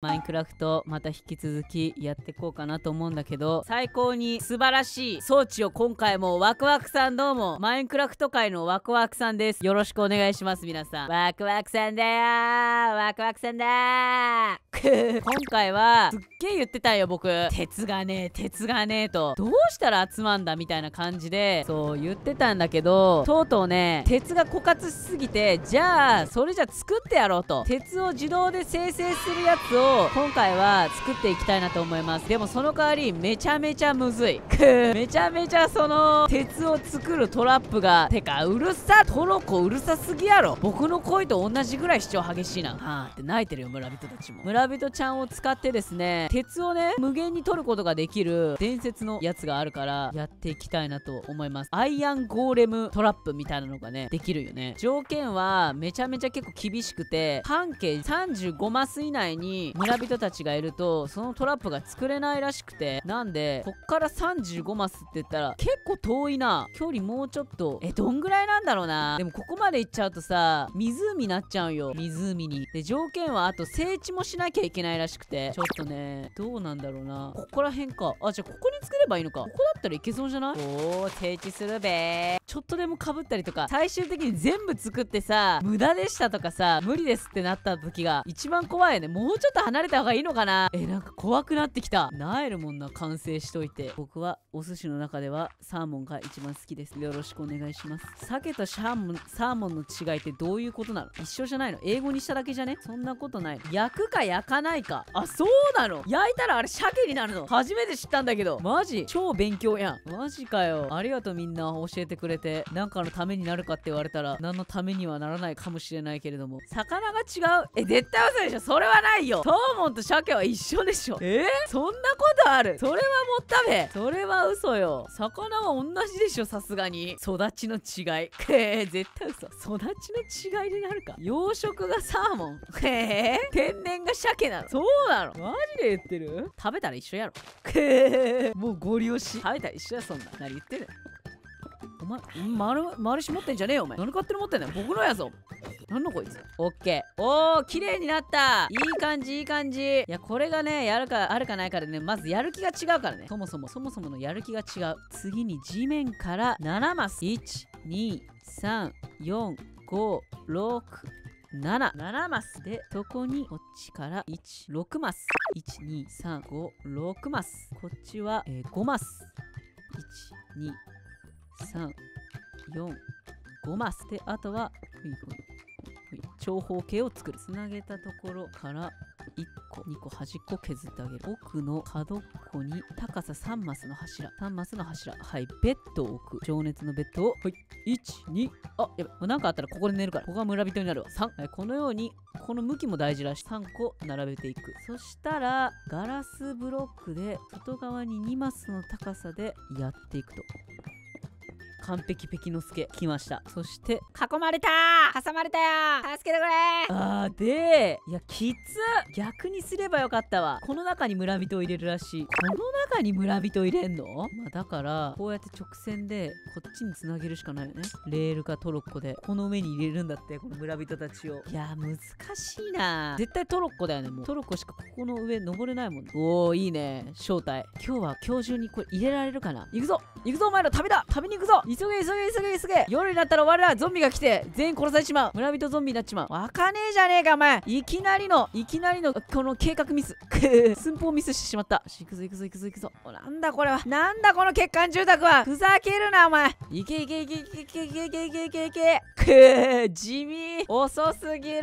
マインクラフトまた引き続きやってこうかなと思うんだけど、最高に素晴らしい装置を今回もワクワクさん、どうもマインクラフト界のワクワクさんです。よろしくお願いします皆さん。ワクワクさんだよー、ワクワクさんだー今回はすっげー言ってたよ僕、鉄がねえ鉄がねえと、どうしたら集まんだみたいな感じでそう言ってたんだけど、とうとうね鉄が枯渇しすぎて、じゃあそれじゃ作ってやろうと、鉄を自動で生成するやつを今回は作っていきたいなと思います。でもその代わりめちゃめちゃむずいめちゃめちゃその鉄を作るトラップが、てかうるさ、トロコうるさすぎやろ、僕の声と同じぐらい主張激しいな、はあって泣いてるよ村人たちも。村人ちゃんを使ってですね、鉄をね無限に取ることができる伝説のやつがあるからやっていきたいなと思います。アイアンゴーレムトラップみたいなのがねできるよね。条件はめちゃめちゃ結構厳しくて、半径35マス以内に村人たちがいるとそのトラップが作れないらしくて、なんでこっから35マスって言ったら結構遠いな、距離もうちょっとどんぐらいなんだろうな。でもここまで行っちゃうとさ湖になっちゃうよ、湖に。で条件はあと整地もしなきゃいけないらしくて、ちょっとねどうなんだろうな。ここら辺か、あじゃあここに作ればいいのか、ここだったらいけそうじゃない。おー整地するべー、ちょっとでもかぶったりとか、最終的に全部作ってさ無駄でしたとかさ無理ですってなった時が一番怖いよね。もうちょっと離れた方がいいのかな。なんか怖くなってきた。なえるもんな完成しといて。僕はお寿司の中ではサーモンが一番好きです。よろしくお願いします。鮭とサーモンの違いってどういうことなの。一緒じゃないの、英語にしただけじゃね。そんなことない。焼くか焼かないか。あそうなの、焼いたらあれ鮭になるの初めて知ったんだけど、マジ超勉強やん。マジかよ、ありがとうみんな教えてくれて。なんかのためになるかって言われたら何のためにはならないかもしれないけれども、魚が違う絶対嘘でしょ、それはないよ。サーモンと鮭は一緒でしょ。そんなことある、それはもったべ、それは嘘よ。魚は同じでしょさすがに。育ちの違い絶対嘘、育ちの違いになるか。養殖がサーモン天然が鮭なの。そうなの、マジで言ってる。食べたら一緒やろもうゴリ押し、食べたら一緒や、そんな何言ってるお前。回し持ってんじゃねえよお前、何勝手に持ってんだよ、僕のやぞ。なんのこいつ。オッケー、おー綺麗になった、いい感じいい感じ。いやこれがねやるかあるかないかでね、まずやる気が違うからね、そもそものやる気が違う。次に地面から7マス、1234567マスで、そこにこっちから16マス、12356マス、こっちは5マス、12345マスで、あとは長方形を作る。つなげたところから1個2個端っこ削ってあげる。奥の角っこに高さ3マスの柱、3マスの柱、はいベッドを置く。情熱のベッドを、はい12、あやばい、もう何かあったらここで寝るから、ここが村人になるわ。3、このようにこの向きも大事らしい。3個並べていく。そしたらガラスブロックで外側に2マスの高さでやっていくと。完璧ペキノスケ来ました。そして囲まれたー、挟まれたよー、助けてくれー。あーでいやきつ、逆にすればよかったわ。この中に村人を入れるらしい。この中に村人入れんの、まあ、だからこうやって直線でこっちにつなげるしかないよね。レールかトロッコでこの上に入れるんだって、この村人たちを。いや難しいな、絶対トロッコだよね。もうトロッコしかここの上登れないもん、ね、おーいいね正体。今日は今日中にこれ入れられるかな。行くぞ行くぞ、お前ら旅だ、旅に行くぞ、急げ。夜になったら終わりだ、ゾンビが来て全員殺されちまう、村人ゾンビになっちまう。わかねえじゃねえかお前、いきなりのこの計画ミス寸法ミスしてしまった。行くぞ。なんだこれは、なんだこの欠陥住宅は、ふざけるなお前。いけ地味、遅すぎ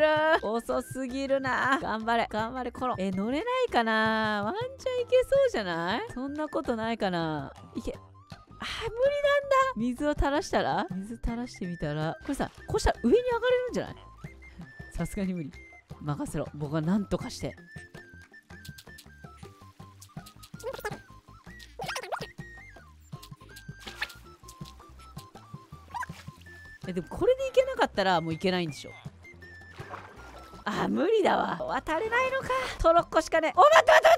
るな。頑張れコロ、乗れないかな、ワンチャンいけそうじゃない、そんなことないかな。いけ、あー無理なんだ。水を垂らしたら、水垂らしてみたら、これさこうしたら上に上がれるんじゃないさすがに無理、任せろ、僕は何とかして。でもこれでいけなかったらもういけないんでしょ。あー無理だわ、渡れないのか、トロッコしかね。お待って、何やっ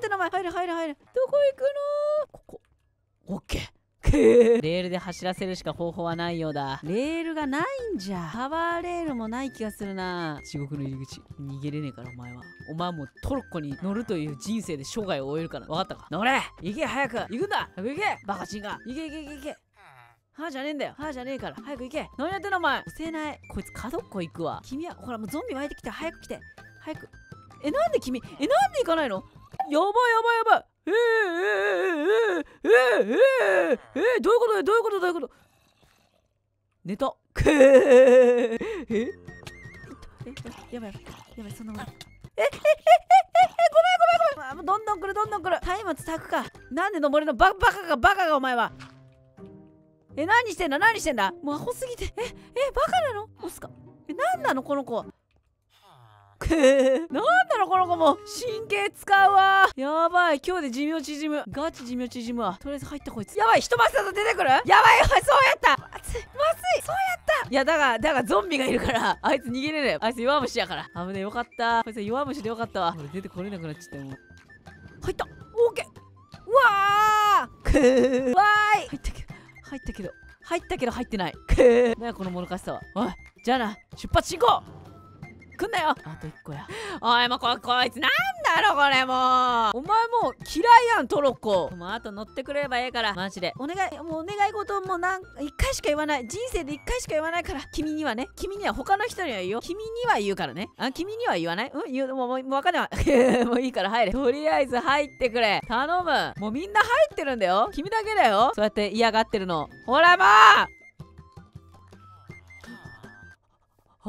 てんだお前、入るどこ行くの、ここオッケーレールで走らせるしか方法はないようだ。レールがないんじゃ。パワーレールもない気がするな。地獄の入り口。逃げれねえからお前は。お前はもうトロッコに乗るという人生で生涯を終えるから。分かったか。乗れ行け早く行くんだ行けバカチンが行け行け行け行けはあじゃねえんだよ。はあじゃねえから。早く行け。何やってんのお前。押せない。こいつ角っこ行くわ。君は、ほらもうゾンビ湧いてきて。早く来て。早く。え、なんで君、え、なんで行かないの？やばいやばいやばい。どういうことだよどういうことどういうこと寝た。え？やばいやばい。やばい、そんなもん。ごめんごめんごめん。どんどん来るどんどん来る。松明炊くか。なんで登るのバカがお前は。え、何してんだ何してんだもうアホすぎて。バカなのオスカ。え、なんなのこの子。なんなのこの子も神経使うわ。やばい、今日で寿命縮む。ガチ寿命縮むわ。とりあえず入ったこいつ。やばい、人マスだと出てくる。やばいやばい、そうやったまずいそうやった。いや、だがゾンビがいるから、あいつ逃げれない。あいつ弱虫やから。危ねえ、よかった。こいつ弱虫でよかったわ。俺出てこれなくなっちゃったもう。入った。オーケー。うわー。わーい。入ったけど入ってない。なんやこのもどかしさは。おい、じゃあな、出発進行。来んなよ。あと1個や。おい、もうこいつなんだろこれもう。お前もう嫌いやん、トロッコ。もうあと乗ってくれればええから、マジで。お願い、もうお願い事も1回しか言わない。人生で1回しか言わないから。君にはね、君には他の人には言うよ。君には言うからね。あ、君には言わない？うん、言う、もうわかんないわ。もういいから入れ。とりあえず入ってくれ。頼む。もうみんな入ってるんだよ。君だけだよ。そうやって嫌がってるの。ほらも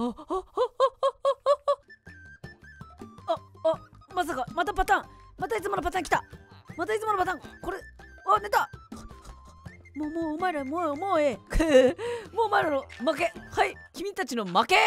う！あ、まさかまたパターン、またいつものパターン来た、またいつものパターン、これ、あ、寝た。もうお前らもうええもうお前らの負け。はい、君たちの負け。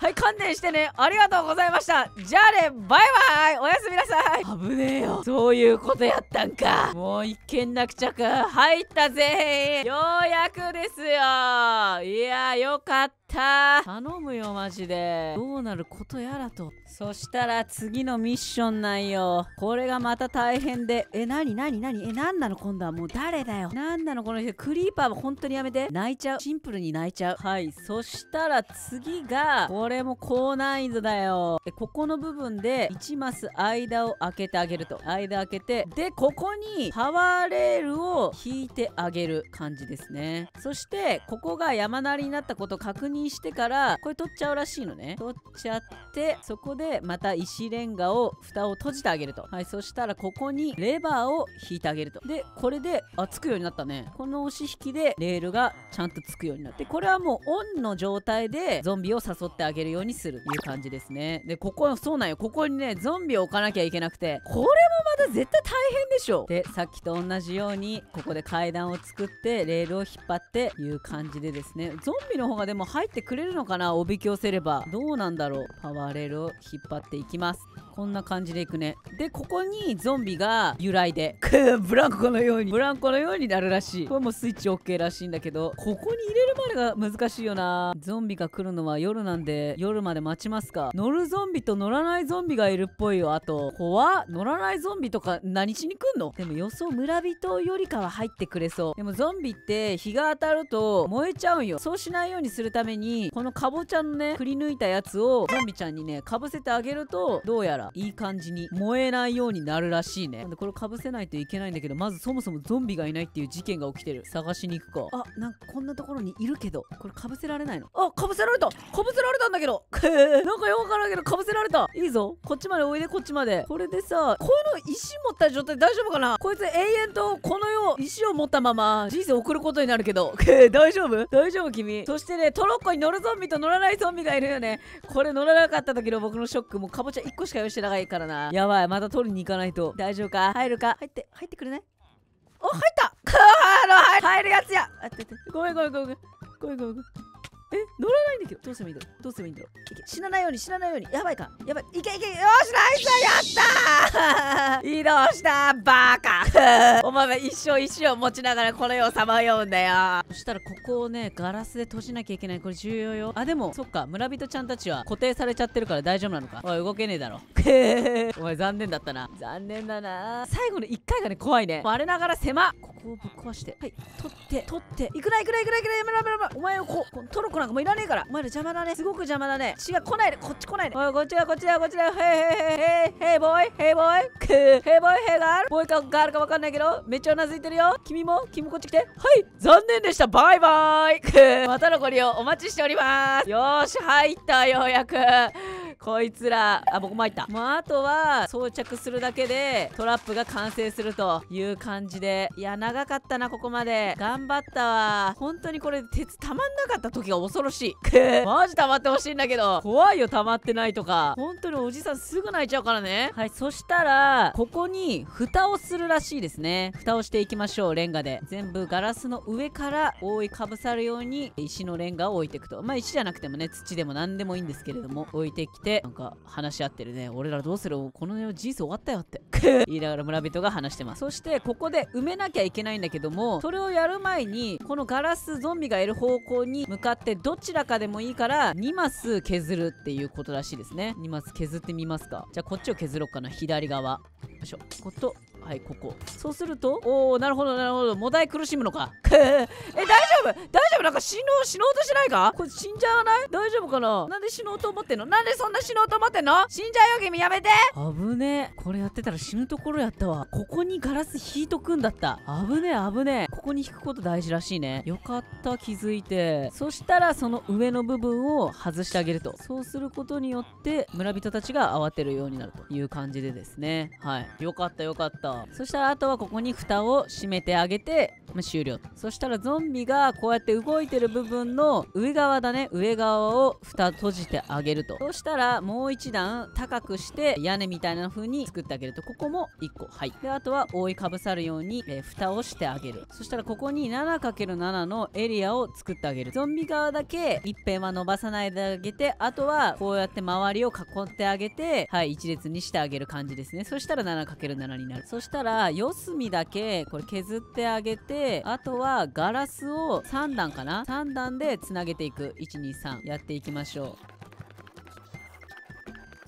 はい、観念してね。ありがとうございました。じゃあね、バイバイ、おやすみなさい。危ねえよ、そういうことやったんか。もう一件落着。入ったぜ、ようやくですよ。いやー、よかった。頼むよマジで。どうなることやらと。そしたら次のミッションなんよ。これがまた大変で。え、なになになに、え、なんなの今度は。もう誰だよ、なんなのこの人。クリーパーは本当にやめて。泣いちゃう、シンプルに泣いちゃう。はい、そしたら次がこれも高難易度だよ。で、ここの部分で1マス間を開けてあげると。間開けて、でここにパワーレールを引いてあげる感じですね。そしてここが山なりになったことを確認してから、これ取っちゃうらしいのね。取っちゃって、そこでまた石レンガを蓋を閉じてあげると。はい、そしたらここにレバーを引いてあげると。でこれで、あ、つくようになったね。この押し引きでレールがちゃんとつくようになって、これはもうオンの状態でゾンビを誘ってあげるようにするという感じですね。で、ここ、そうなんよ。ここにね、ゾンビを置かなきゃいけなくて、これもまた絶対大変でしょ。で、さっきと同じように、ここで階段を作って、レールを引っ張っていう感じでですね。ゾンビの方がでも入ってくれるのかな、おびき寄せれば。どうなんだろう。パワーレールを引っ張っていきます。こんな感じでいくね。で、ここにゾンビが揺らいで、ブランコのようになるらしい。これもスイッチ OK らしいんだけど、ここに入れるまでが難しいよな。ゾンビが来るのは夜なんで、夜まで待ちますか。乗るゾンビと乗らないゾンビがいるっぽいよ。あと、怖っ、乗らないゾンビとか何しに来んの。でも予想、村人よりかは入ってくれそう。でもゾンビって日が当たると燃えちゃうんよ。そうしないようにするために、このカボチャのね、くり抜いたやつをゾンビちゃんにね、かぶせてあげると、どうやらいい感じに燃えないようになるらしいね。なんでこれかぶせないといけないんだけど、まずそもそもゾンビがいないっていう事件が起きてる。探しに行くか。あ、なんかこんなところにいるけど、これかぶせられないの。あ、かぶせられた、かぶせられたんだけど。なんかよくわからんけどかぶせられた。いいぞ、こっちまでおいで、こっちまで。これでさ、この石持った状態大丈夫かな。こいつ永遠とこのよう石を持ったまま人生送ることになるけど。大丈夫大丈夫君。そしてね、トロッコに乗るゾンビと乗らないゾンビがいるよね。これ乗らなかった時の僕のショック、もうかぼちゃ1個しか用意して長いからな。やばい、また取りに行かないと。大丈夫か、入るか。入ってくれない。お、入った。入るやつや。ごめん。え、乗らないんだけど。どうすればいいんだろう。死なないように。やばいか。やばい。いけ。よし、ナイス、やったー。移動したバカお前は一生一生持ちながらこの世をさまようんだよ。そしたらここをねガラスで閉じなきゃいけない。これ重要よ。あでもそっか村人ちゃんたちは固定されちゃってるから大丈夫なのか。おい動けねえだろお前残念だったな。残念だな。最後の1回がね怖いね。我ながら狭っ。ここをぶっ壊してはい取って取っていくないいくないいくないいくないやめろやめろやめろ。お前をこうトロコなんかもういらねえから。お前の邪魔だね。すごく邪魔だね。違う来ないでこっち来ないで。おいこっちだこっちだこっちだ。へーへーへーへーボーイへーボーイくーへーボーイへーガールボーイかガールかわかんないけどめっちゃうなずいてるよ。君もこっち来て。はい残念でしたバイバイくーまたのご利用お待ちしております。よーし入ったようやくこいつら。あ僕も入った。まああとは装着するだけでトラップが完成するという感じで。いや長かったな。ここまで頑張ったわ本当に。これ鉄たまんなかった時が恐ろしいマジたまってほしいんだけど怖いよたまってないとか。本当におじさんすぐ泣いちゃうからね。はいそしたらここに蓋をするらしいですね。蓋をしていきましょう。レンガで全部ガラスの上から覆いかぶさるように石のレンガを置いていくと。まあ石じゃなくてもね土でも何でもいいんですけれども置いてきてなんか話し合ってるね。俺らどうするこの世人生終わったよって言いながら村人が話してます。そしてここで埋めなきゃいけないんだけどもそれをやる前にこのガラスゾンビがいる方向に向かってどちらかでもいいから2マス削るっていうことらしいですね。2マス削ってみますか。じゃあこっちを削ろうかな。左側よいしょことはいここ。そうするとおおなるほどなるほど。もだい苦しむのか大丈夫大丈夫なんか死のうとしてないか。これ死んじゃわない大丈夫かな。なんで死のうと思ってんの。なんでそんな死のうと思ってんの。死んじゃうよ君やめて。危ねえこれやってたら死ぬところやったわ。ここにガラス引いとくんだった。危ねえ危ねえ。ここに引くこと大事らしいね。よかった気づいて。そしたらその上の部分を外してあげると。そうすることによって村人たちが慌てるようになるという感じでですね。はいよかったよかった。そしたらあとはここに蓋を閉めてあげて、まあ、終了。そしたらゾンビがこうやって動いてる部分の上側だね。上側を蓋閉じてあげると。そしたらもう一段高くして屋根みたいな風に作ってあげると。ここも1個はいであとは覆いかぶさるように、蓋をしてあげる。そしたらここに 7×7 のエリアを作ってあげる。ゾンビ側だけ一辺は伸ばさないであげてあとはこうやって周りを囲ってあげてはい一列にしてあげる感じですね。そしたら 7×7 になる。そしたら四隅だけこれ削ってあげてあとはガラスを3段かな3段でつなげていく。123やっていきましょう。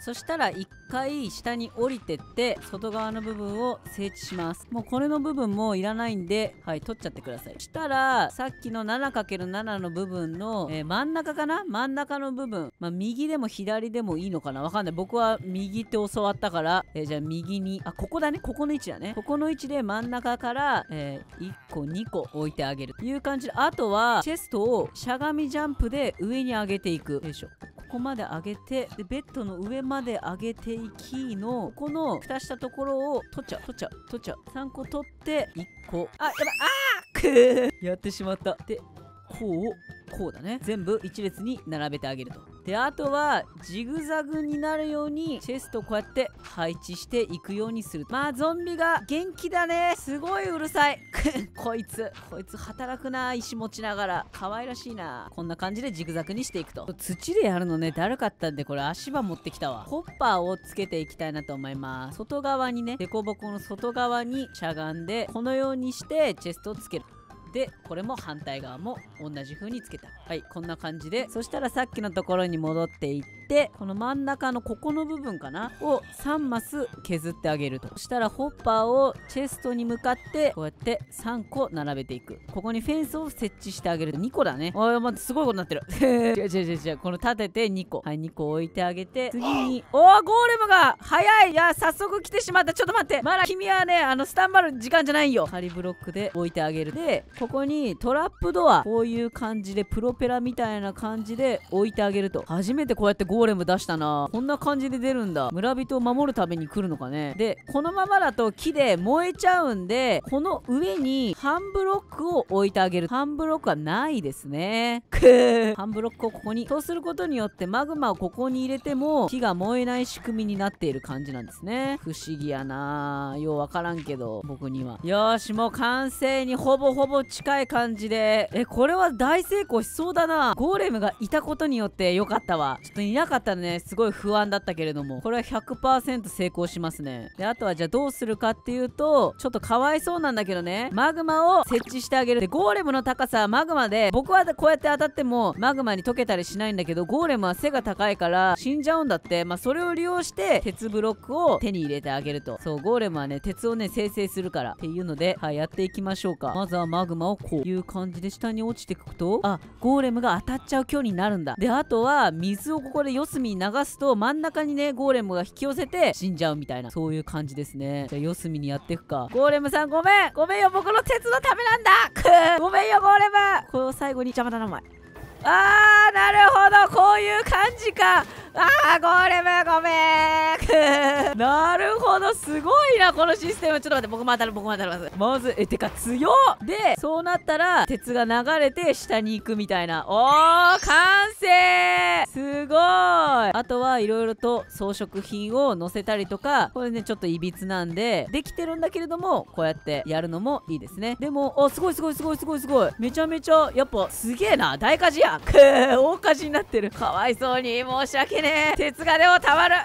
そしたら1回下に降りてって外側の部分を整地します。もうこれの部分もいらないんではい取っちゃってください。そしたらさっきの 7×7 の部分の、真ん中かな真ん中の部分まあ右でも左でもいいのかなわかんない。僕は右って教わったから、じゃあ右にあここだねここの位置だね。ここの位置で真ん中から、1個2個置いてあげるという感じであとはチェストをしゃがみジャンプで上に上げていく。よいしょここまで上げてでベッドの上まで上げていきのここの蓋したところを取っちゃう3個取って1個あやばいあーやってしまった。でこうだね全部一列に並べてあげると。であとはジグザグになるようにチェストをこうやって配置していくようにする。まあゾンビが元気だね。すごいうるさいこいつ働くな。石持ちながら可愛らしいな。こんな感じでジグザグにしていくと。土でやるのねだるかったんでこれ足場持ってきたわ。ホッパーをつけていきたいなと思います。外側にねデコボコの外側にしゃがんでこのようにしてチェストをつける。でこれも反対側も同じ風につけた。はいこんな感じで。そしたらさっきのところに戻っていってこの真ん中のここの部分かなを3マス削ってあげると。そしたらホッパーをチェストに向かってこうやって3個並べていく。ここにフェンスを設置してあげると2個だね。おい待ってすごいことになってる違うこの立てて2個はい2個置いてあげて次におーゴーレムが早い。いや早速来てしまった。ちょっと待ってまだ君はねスタンバる時間じゃないよ。仮ブロックで置いてあげる。でここにトラップドアこういう感じでプロペラみたいな感じで置いてあげると。初めてこうやってゴーレム出したな。こんな感じで出るんだ。村人を守るために来るのかね。でこのままだと木で燃えちゃうんでこの上に半ブロックを置いてあげる。半ブロックはないですね半ブロックをここに。そうすることによってマグマをここに入れても木が燃えない仕組みになっている感じなんですね。不思議やな。ようわからんけど僕には。よしもう完成にほぼほぼ近い感じでこれは大成功しそうだな。ゴーレムがいたことによってよかったわ。ちょっといなかったらね、すごい不安だったけれども、これは 100% 成功しますね。で、あとはじゃあどうするかっていうと、ちょっとかわいそうなんだけどね、マグマを設置してあげる。で、ゴーレムの高さはマグマで、僕はこうやって当たってもマグマに溶けたりしないんだけど、ゴーレムは背が高いから死んじゃうんだって。まあそれを利用して鉄ブロックを手に入れてあげると。そう、ゴーレムはね、鉄をね生成するからっていうので、はい、やっていきましょうか。まずはマグマをこういう感じで下に落ちていくと、あ、ゴーレムが当たっちゃう距離になるんだ。で、あとは水をここで四隅に流すと、真ん中にねゴーレムが引き寄せて死んじゃうみたいな、そういう感じですね。じゃあ四隅にやっていくか。ゴーレムさん、ごめんごめんよ、僕の鉄のためなんだごめんよゴーレム。これを最後に邪魔だなお前。あー、なるほど、こういう感じか。あー、ゴーレムごめんなるほど、すごいなこのシステム。ちょっと待って、僕も当たる、僕も当たります。まずてか強っ。で、そうなったら鉄が流れて下に行くみたいな。おー、完成、すごい。あとはいろいろと装飾品を載せたりとか、これねちょっといびつなんでできてるんだけれども、こうやってやるのもいいですね。でも、あ、すごいすごいすごいすごいすごい、めちゃめちゃやっぱすげえな、大火事や大火事になってる。かわいそうに申し訳ねえ。鉄がでもたまる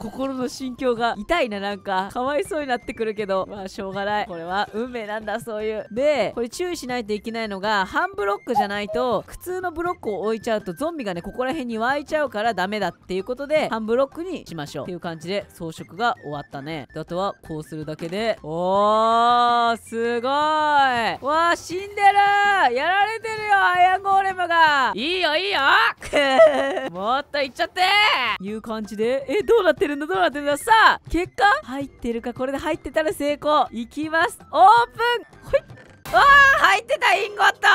心の心境が痛いな。なんかかわいそうになってくるけど、まあしょうがない、これは運命なんだ、そういう。で、これ注意しないといけないのが、半ブロックじゃないと普通のブロックを置いちゃうとゾンビがねここら辺に湧いちゃうからダメだっていうことで、半ブロックにしましょうっていう感じで装飾が終わったね。で、あとはこうするだけで、おー、すごいわー、死んでる、やられてるよアイアンゴーレムが。いいよいいよもっといっちゃっていう感じで、え、どうなってるんだどうなってるんだ。さあ結果入ってるか、これで入ってたら成功いきます。オープン、ほい。わー、入ってた、インゴット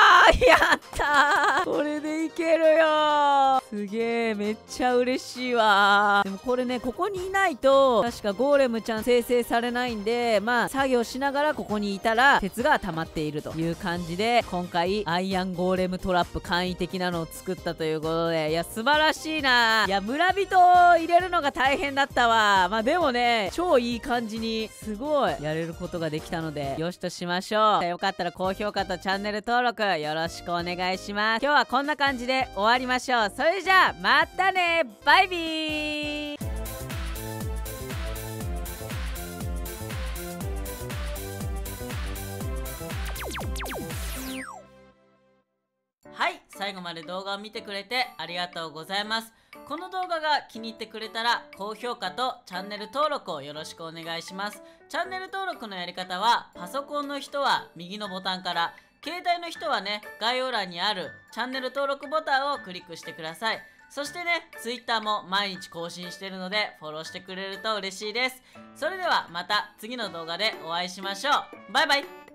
やったー、これでいけるよー、すげえ、めっちゃ嬉しいわー。でもこれね、ここにいないと確かゴーレムちゃん生成されないんで、まあ作業しながらここにいたら鉄が溜まっているという感じで、今回アイアンゴーレムトラップ簡易的なのを作ったということで、いや素晴らしいなー。いや村人を入れるのが大変だったわー。まあでもね、超いい感じにすごいやれることができたので、よしとしましょう。よかったら高評価とチャンネル登録よろしくお願いします。今日はこんな感じで終わりましょう。それじゃあまたね、バイビー。はい、最後まで動画を見てくれてありがとうございます。この動画が気に入ってくれたら高評価とチャンネル登録をよろしくお願いします。チャンネル登録のやり方は、パソコンの人は右のボタンから、携帯の人はね概要欄にあるチャンネル登録ボタンをクリックしてください。そしてね、 Twitter も毎日更新してるのでフォローしてくれると嬉しいです。それではまた次の動画でお会いしましょう。バイバイ。